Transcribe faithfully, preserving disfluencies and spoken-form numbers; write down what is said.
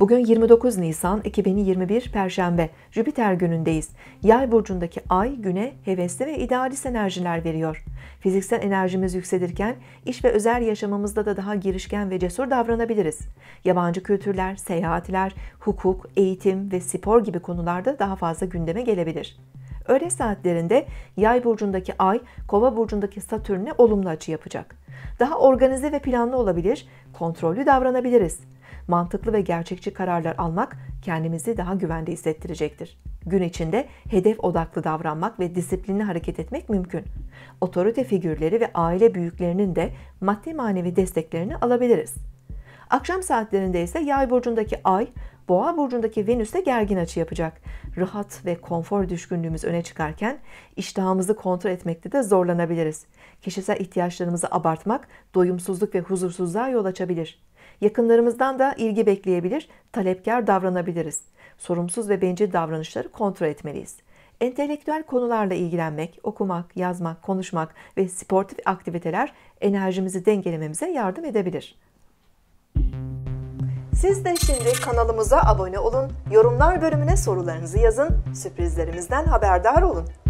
Bugün yirmi dokuz Nisan iki bin yirmi bir Perşembe, Jüpiter günündeyiz. Yay burcundaki ay güne hevesli ve idealist enerjiler veriyor. Fiziksel enerjimiz yükselirken iş ve özel yaşamımızda da daha girişken ve cesur davranabiliriz. Yabancı kültürler, seyahatler, hukuk, eğitim ve spor gibi konularda daha fazla gündeme gelebilir. Öğle saatlerinde Yay burcundaki Ay, Kova burcundaki Satürn'e olumlu açı yapacak. Daha organize ve planlı olabilir, kontrollü davranabiliriz. Mantıklı ve gerçekçi kararlar almak kendimizi daha güvende hissettirecektir. Gün içinde hedef odaklı davranmak ve disiplinli hareket etmek mümkün. Otorite figürleri ve aile büyüklerinin de maddi manevi desteklerini alabiliriz. Akşam saatlerinde ise Yay burcundaki Ay, Boğa burcundaki Venüs'te gergin açı yapacak. Rahat ve konfor düşkünlüğümüz öne çıkarken iştahımızı kontrol etmekte de zorlanabiliriz. Kişisel ihtiyaçlarımızı abartmak doyumsuzluk ve huzursuzluğa yol açabilir. Yakınlarımızdan da ilgi bekleyebilir, talepkar davranabiliriz. Sorumsuz ve bencil davranışları kontrol etmeliyiz. Entelektüel konularla ilgilenmek, okumak, yazmak, konuşmak ve sportif aktiviteler enerjimizi dengelememize yardım edebilir. Siz de şimdi kanalımıza abone olun, yorumlar bölümüne sorularınızı yazın, sürprizlerimizden haberdar olun.